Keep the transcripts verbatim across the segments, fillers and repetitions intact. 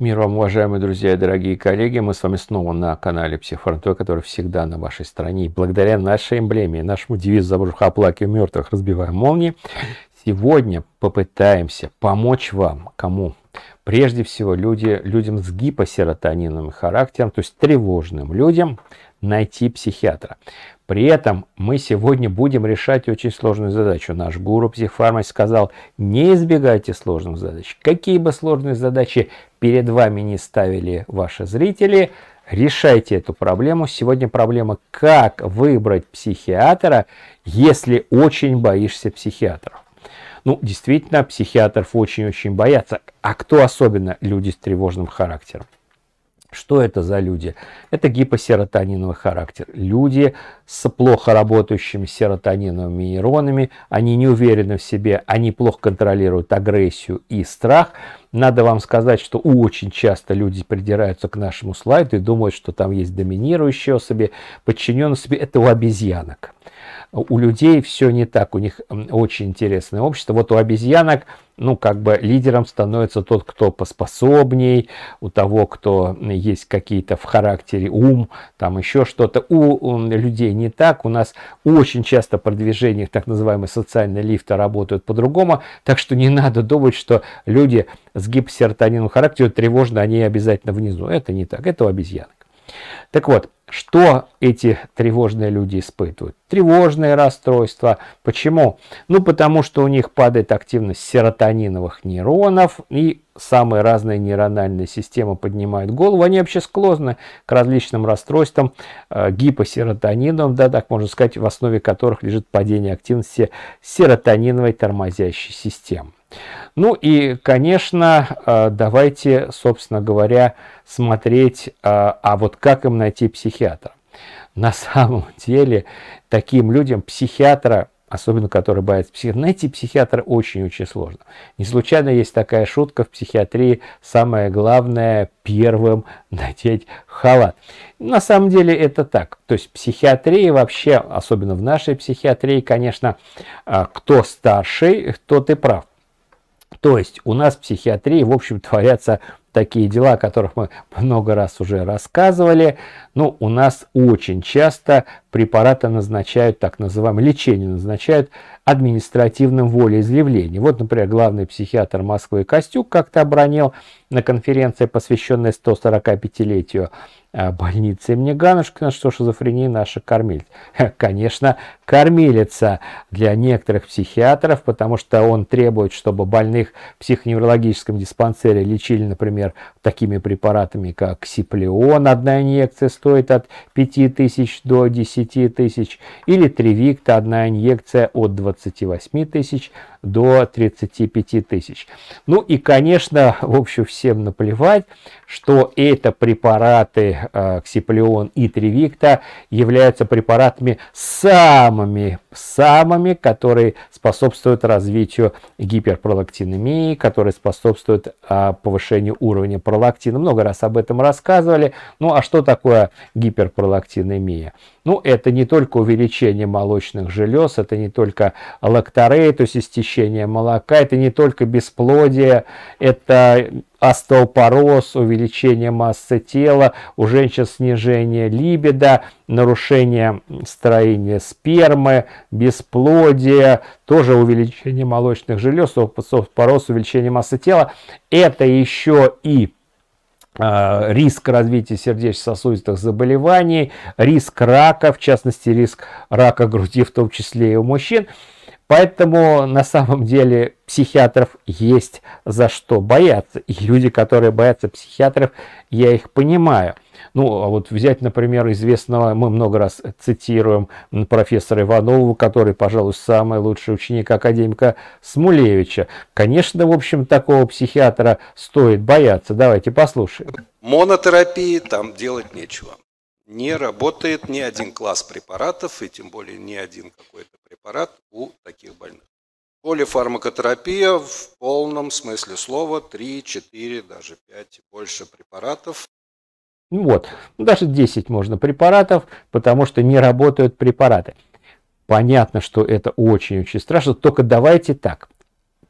Мир вам, уважаемые друзья и дорогие коллеги. Мы с вами снова на канале Психо-Фронтой, который всегда на вашей стороне. И благодаря нашей эмблеме, нашему девизу «Забрюха, оплакиваем мертвых, разбиваем молнии», сегодня попытаемся помочь вам. Кому? Прежде всего люди, людям с гипосеротониновым характером, то есть тревожным людям, найти психиатра. При этом мы сегодня будем решать очень сложную задачу. Наш гуру психфарма сказал: не избегайте сложных задач. Какие бы сложные задачи перед вами не ставили ваши зрители, решайте эту проблему. Сегодня проблема, как выбрать психиатра, если очень боишься психиатров. Ну, действительно, психиатров очень-очень боятся. А кто особенно? Люди с тревожным характером. Что это за люди? Это гипосеротониновый характер. Люди с плохо работающими серотониновыми нейронами, они не уверены в себе, они плохо контролируют агрессию и страх. Надо вам сказать, что очень часто люди придираются к нашему слайду и думают, что там есть доминирующие особи, подчиненные себе. Это у обезьянок. У людей все не так, у них очень интересное общество. Вот у обезьянок, ну, как бы лидером становится тот, кто поспособней, у того, кто есть какие-то в характере ум, там еще что-то. У, у людей не так, у нас очень часто продвижение так называемые социальные лифты работают по-другому, так что не надо думать, что люди с гипосеротониновым характером тревожно, они обязательно внизу. Это не так, это у обезьянок. Так вот, что эти тревожные люди испытывают? Тревожные расстройства. Почему? Ну, потому что у них падает активность серотониновых нейронов, и самые разные нейрональные системы поднимают голову. Они вообще склонны к различным расстройствам, э, гипосеротониновым, да, так можно сказать, в основе которых лежит падение активности серотониновой тормозящей системы. Ну и, конечно, давайте, собственно говоря, смотреть, а вот как им найти психиатра. На самом деле, таким людям психиатра, особенно которые боятся психиатра, найти психиатра очень-очень сложно. Не случайно есть такая шутка в психиатрии: самое главное первым надеть халат. На самом деле это так. То есть психиатрия вообще, особенно в нашей психиатрии, конечно, кто старший, тот и прав. То есть у нас в психиатрии, в общем, творятся такие дела, о которых мы много раз уже рассказывали. Но у нас очень часто препараты назначают, так называемое лечение назначают административным волеизъявлением. Вот, например, главный психиатр Москвы Костюк как-то обронил на конференции, посвященной сто сорокапятилетию больницы имени Ганнушкина, что шизофрения наша кормилица. Конечно, кормилица для некоторых психиатров, потому что он требует, чтобы больных в психоневрологическом диспансере лечили, например, такими препаратами, как Ксеплион, одна инъекция стоит от пяти тысяч до десяти тысяч, или Тревикта, одна инъекция от двадцати восьми тысяч до тридцати пяти тысяч. Ну и, конечно, в общем, всем наплевать, что это препараты э, Ксеплион и Тревикта являются препаратами самыми, самыми, которые способствуют развитию гиперпролактинемии, которые способствуют э, повышению уровня пролактина. Много раз об этом рассказывали. Ну а что такое гиперпролактинемия? Ну, это не только увеличение молочных желез, это не только лакторея, то есть истечение молока, это не только бесплодие, это остеопороз, увеличение массы тела, у женщин снижение либидо, нарушение строения спермы, бесплодие, тоже увеличение молочных желез, остеопороз, увеличение массы тела. Это еще и риск развития сердечно-сосудистых заболеваний, риск рака, в частности, риск рака груди, в том числе и у мужчин. Поэтому на самом деле психиатров есть за что бояться. И люди, которые боятся психиатров, я их понимаю. Ну, а вот взять, например, известного, мы много раз цитируем профессора Иванова, который, пожалуй, самый лучший ученик академика Смулевича. Конечно, в общем, такого психиатра стоит бояться. Давайте послушаем. Монотерапии там делать нечего. Не работает ни один класс препаратов, и тем более ни один какой-то препарат у таких больных. Полифармакотерапия в полном смысле слова, три, четыре, даже пять и больше препаратов. Вот, даже десять можно препаратов, потому что не работают препараты. Понятно, что это очень-очень страшно, только давайте так.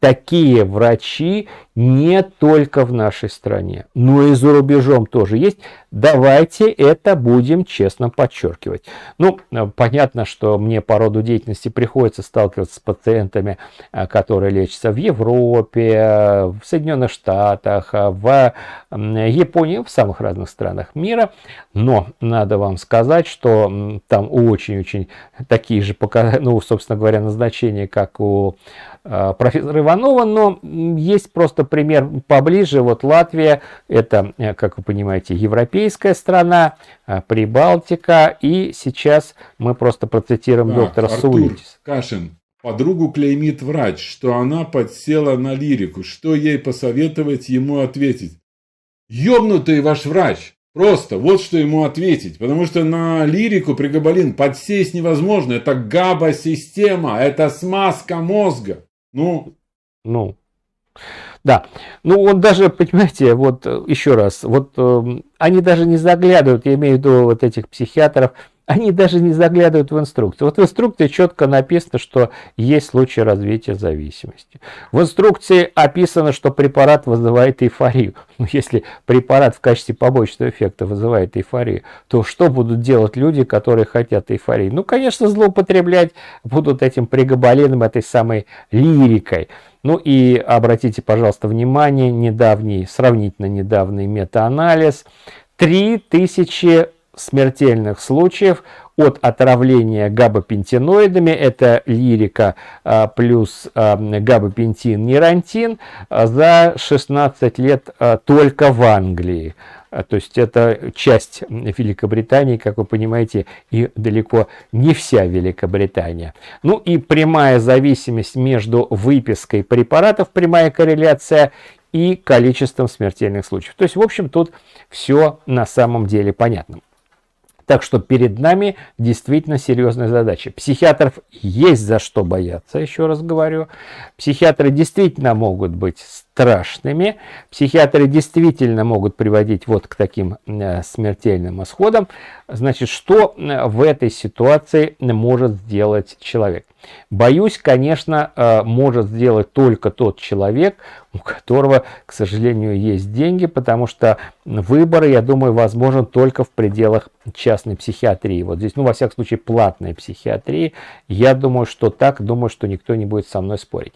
такие врачи не только в нашей стране, но и за рубежом тоже есть. Давайте это будем честно подчеркивать. Ну, понятно, что мне по роду деятельности приходится сталкиваться с пациентами, которые лечатся в Европе, в Соединенных Штатах, в Японии, в самых разных странах мира. Но надо вам сказать, что там очень-очень такие же, ну, собственно говоря, назначения, как у профессора Иванова, но есть просто пример поближе. Вот Латвия, это, как вы понимаете, европейская страна, Прибалтика, и сейчас мы просто процитируем так, доктора Саулитис. Кашин. Подругу клеймит врач, что она подсела на лирику. Что ей посоветовать ему ответить? Ёбнутый ваш врач! Просто вот что ему ответить. Потому что на лирику прегабалин подсесть невозможно. Это габа-система, это смазка мозга. Ну, ну, да. Ну, он даже, понимаете, вот еще раз, вот э, они даже не заглядывают, я имею в виду вот этих психиатров, они даже не заглядывают в инструкцию. Вот в инструкции четко написано, что есть случаи развития зависимости. В инструкции описано, что препарат вызывает эйфорию. Ну, если препарат в качестве побочного эффекта вызывает эйфорию, то что будут делать люди, которые хотят эйфории? Ну, конечно, злоупотреблять будут этим прегабалином, этой самой лирикой. Ну и обратите, пожалуйста, внимание, недавний, сравнительно недавний метаанализ. три тысячи смертельных случаев от отравления габапентиноидами, это лирика плюс габапентин, нейрантин, за шестнадцать лет только в Англии. То есть это часть Великобритании, как вы понимаете, и далеко не вся Великобритания. Ну и прямая зависимость между выпиской препаратов, прямая корреляция, и количеством смертельных случаев. То есть, в общем, тут все на самом деле понятно. Так что перед нами действительно серьезная задача. Психиатров есть за что бояться, еще раз говорю. Психиатры действительно могут быть страшными. Психиатры действительно могут приводить вот к таким смертельным исходам. Значит, что в этой ситуации может сделать человек? Боюсь, конечно, может сделать только тот человек, у которого, к сожалению, есть деньги, потому что выбор, я думаю, возможен только в пределах частной психиатрии. Вот здесь, ну, во всяком случае, платной психиатрии. Я думаю, что так, думаю, что никто не будет со мной спорить.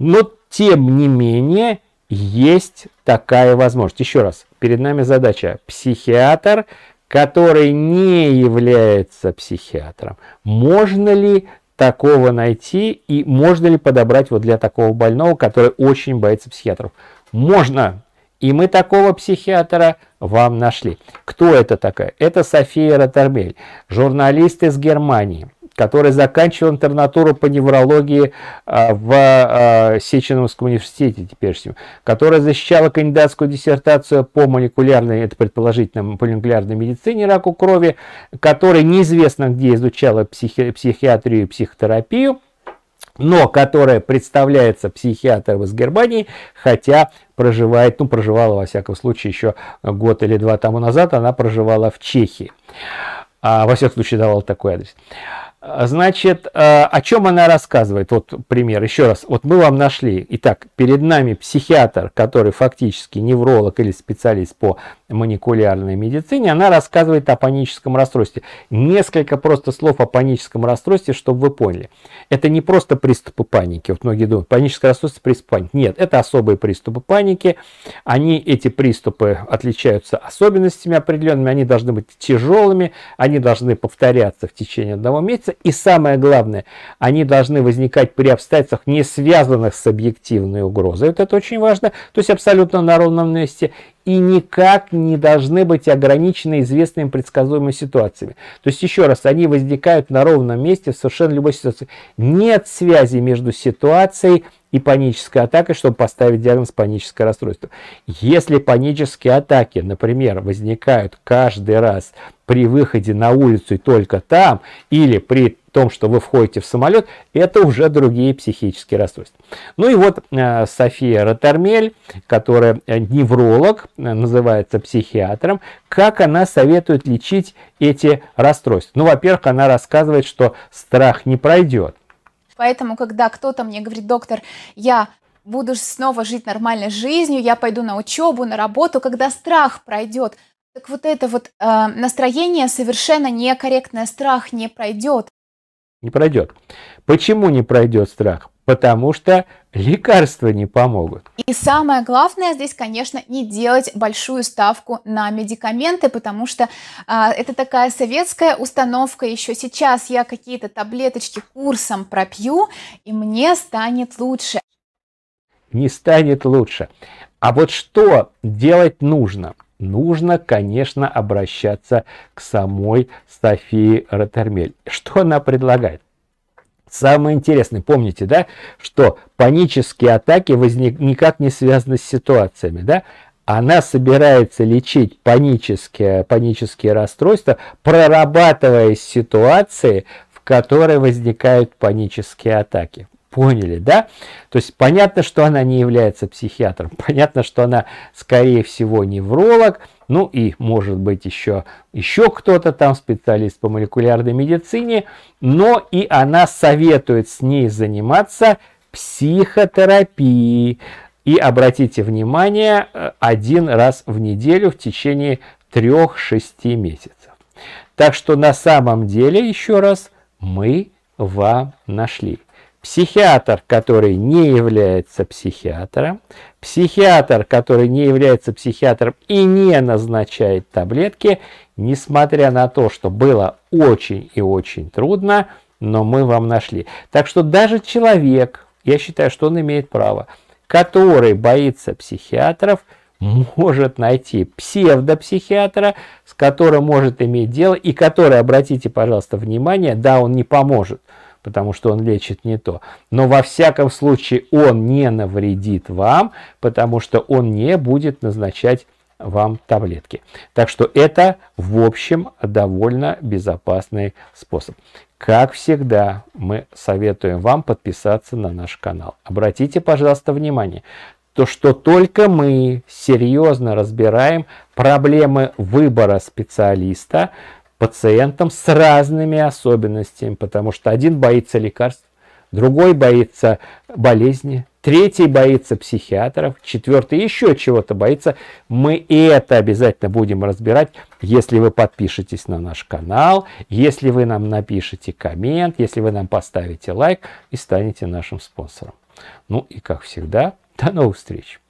Но, тем не менее, есть такая возможность. Еще раз, перед нами задача. Психиатр, который не является психиатром. Можно ли такого найти и можно ли подобрать вот для такого больного, который очень боится психиатров? Можно. И мы такого психиатра вам нашли. Кто это такая? Это София Роттермель, журналист из Германии, который заканчивал интернатуру по неврологии в Сеченовском университете теперешнем, которая защищала кандидатскую диссертацию по молекулярной, это предположительно, молекулярной медицине раку крови, которая неизвестно где изучала психи- психиатрию и психотерапию, но которая представляется психиатром из Германии, хотя проживает, ну, проживала, во всяком случае, еще год или два тому назад, она проживала в Чехии. Во всяком случае, давала такой адрес. Значит, о чем она рассказывает? Вот пример, еще раз, вот мы вам нашли. Итак, перед нами психиатр, который фактически невролог или специалист по молекулярной медицине. Она рассказывает о паническом расстройстве. Несколько просто слов о паническом расстройстве, чтобы вы поняли. Это не просто приступы паники. Вот многие думают, паническое расстройство, приступ паники. Нет, это особые приступы паники. Они, эти приступы, отличаются особенностями определенными. Они должны быть тяжелыми, они должны повторяться в течение одного месяца. И самое главное, они должны возникать при обстоятельствах, не связанных с объективной угрозой. Вот это очень важно. То есть абсолютно на ровном месте. И никак не должны быть ограничены известными предсказуемыми ситуациями. То есть, еще раз, они возникают на ровном месте в совершенно любой ситуации. Нет связи между ситуацией и панической атакой, чтобы поставить диагноз паническое расстройство. Если панические атаки, например, возникают каждый раз при выходе на улицу и только там, или при том, что вы входите в самолет, это уже другие психические расстройства. Ну и вот э, София Роттермель, которая невролог, называется психиатром, как она советует лечить эти расстройства. Ну, во-первых, она рассказывает, что страх не пройдет. Поэтому, когда кто-то мне говорит, доктор, я буду снова жить нормальной жизнью, я пойду на учебу, на работу, когда страх пройдет. Так вот это вот э, настроение совершенно некорректное, страх не пройдет. Не пройдет. Почему не пройдет страх? Потому что лекарства не помогут. И самое главное здесь, конечно, не делать большую ставку на медикаменты, потому что а, это такая советская установка. Еще сейчас я какие-то таблеточки курсом пропью, и мне станет лучше. Не станет лучше. А вот что делать нужно? Нужно, конечно, обращаться к самой Софии Роттермель. Что она предлагает? Самое интересное, помните, да, что панические атаки возник, никак не связаны с ситуациями, да? Она собирается лечить панические, панические расстройства, прорабатывая ситуации, в которой возникают панические атаки. Поняли, да? То есть понятно, что она не является психиатром, понятно, что она, скорее всего, невролог, ну и, может быть, еще, еще кто-то там, специалист по молекулярной медицине, но и она советует с ней заниматься психотерапией. И обратите внимание, один раз в неделю в течение трёх-шести месяцев. Так что на самом деле, еще раз, мы вам нашли. Психиатр, который не является психиатром, психиатр, который не является психиатром и не назначает таблетки, несмотря на то, что было очень и очень трудно, но мы вам нашли. Так что даже человек, я считаю, что он имеет право, который боится психиатров, может найти псевдопсихиатра, с которым может иметь дело, и который, обратите, пожалуйста, внимание, да, он не поможет, потому что он лечит не то. Но во всяком случае он не навредит вам, потому что он не будет назначать вам таблетки. Так что это, в общем, довольно безопасный способ. Как всегда, мы советуем вам подписаться на наш канал. Обратите, пожалуйста, внимание, то, что только мы серьезно разбираем проблемы выбора специалиста, пациентам с разными особенностями, потому что один боится лекарств, другой боится болезни, третий боится психиатров, четвертый еще чего-то боится. Мы и это обязательно будем разбирать, если вы подпишетесь на наш канал, если вы нам напишите коммент, если вы нам поставите лайк и станете нашим спонсором. Ну и как всегда, до новых встреч!